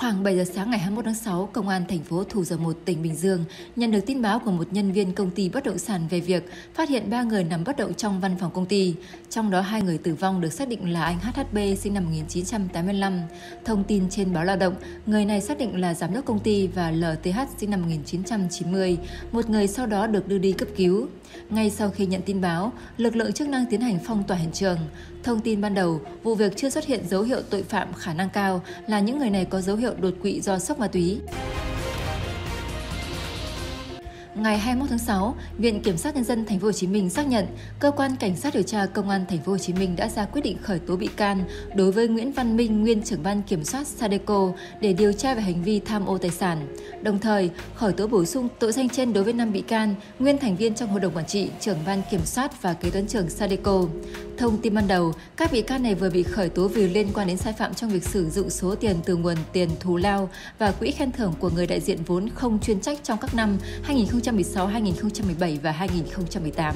Khoảng 7 giờ sáng ngày 21 tháng 6, Công an thành phố Thủ Dầu Một, tỉnh Bình Dương nhận được tin báo của một nhân viên công ty bất động sản về việc phát hiện 3 người nằm bất động trong văn phòng công ty. Trong đó 2 người tử vong được xác định là anh HHB sinh năm 1985. Thông tin trên báo Lao động, người này xác định là giám đốc công ty và LTH sinh năm 1990. Một người sau đó được đưa đi cấp cứu. Ngay sau khi nhận tin báo, lực lượng chức năng tiến hành phong tỏa hiện trường. Thông tin ban đầu, vụ việc chưa xuất hiện dấu hiệu tội phạm, khả năng cao là những người này có dấu hiệu đột quỵ do sốc ma túy. Ngày 21 tháng 6, Viện Kiểm sát Nhân dân Thành phố Hồ Chí Minh xác nhận cơ quan cảnh sát điều tra Công an Thành phố Hồ Chí Minh đã ra quyết định khởi tố bị can đối với Nguyễn Văn Minh, nguyên trưởng ban kiểm soát Sadeco để điều tra về hành vi tham ô tài sản. Đồng thời, khởi tố bổ sung tội danh trên đối với 5 bị can, nguyên thành viên trong hội đồng quản trị, trưởng ban kiểm soát và kế toán trưởng Sadeco. Thông tin ban đầu, các bị can này vừa bị khởi tố vì liên quan đến sai phạm trong việc sử dụng số tiền từ nguồn tiền thù lao và quỹ khen thưởng của người đại diện vốn không chuyên trách trong các năm 2016, 2017 và 2018.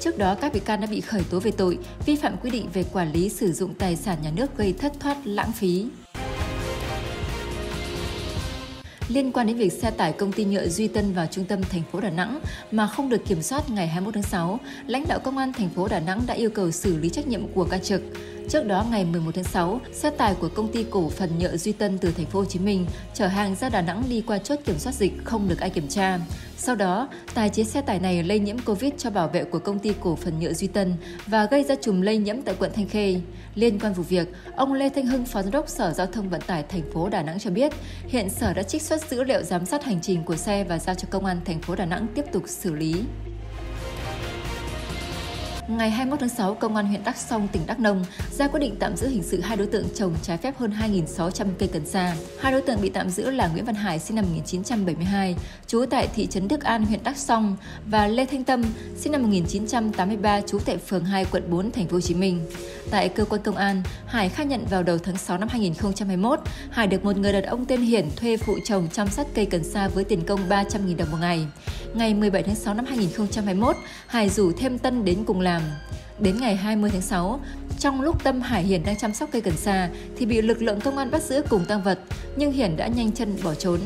Trước đó, các bị can đã bị khởi tố về tội vi phạm quy định về quản lý sử dụng tài sản nhà nước gây thất thoát lãng phí. Liên quan đến việc xe tải công ty nhựa Duy Tân vào trung tâm thành phố Đà Nẵng mà không được kiểm soát ngày 21 tháng 6, lãnh đạo Công an thành phố Đà Nẵng đã yêu cầu xử lý trách nhiệm của ca trực. Trước đó, ngày 11 tháng 6, xe tải của công ty cổ phần nhựa Duy Tân từ thành phố Hồ Chí Minh chở hàng ra Đà Nẵng đi qua chốt kiểm soát dịch không được ai kiểm tra. Sau đó, tài xế xe tải này lây nhiễm Covid cho bảo vệ của công ty cổ phần nhựa Duy Tân và gây ra chùm lây nhiễm tại quận Thanh Khê. Liên quan vụ việc, ông Lê Thanh Hưng, Phó Giám đốc Sở Giao thông Vận tải thành phố Đà Nẵng cho biết, hiện sở đã trích xuất dữ liệu giám sát hành trình của xe và giao cho Công an thành phố Đà Nẵng tiếp tục xử lý. Ngày 21 tháng 6, Công an huyện Đắk Song, tỉnh Đắk Nông ra quyết định tạm giữ hình sự 2 đối tượng trồng trái phép hơn 2.600 cây cần sa. 2 đối tượng bị tạm giữ là Nguyễn Văn Hải sinh năm 1972, trú tại thị trấn Đức An, huyện Đắk Song và Lê Thanh Tâm sinh năm 1983, trú tại phường 2, quận 4, thành phố Hồ Chí Minh. Tại cơ quan công an, Hải khai nhận vào đầu tháng 6 năm 2021, Hải được một người đàn ông tên Hiển thuê phụ trồng chăm sóc cây cần sa với tiền công 300.000 đồng một ngày. Ngày 17 tháng 6 năm 2021, Hải rủ thêm Tân đến cùng làm. Đến ngày 20 tháng 6, trong lúc Tâm, Hải, Hiển đang chăm sóc cây cần sa thì bị lực lượng công an bắt giữ cùng tang vật, nhưng Hiển đã nhanh chân bỏ trốn.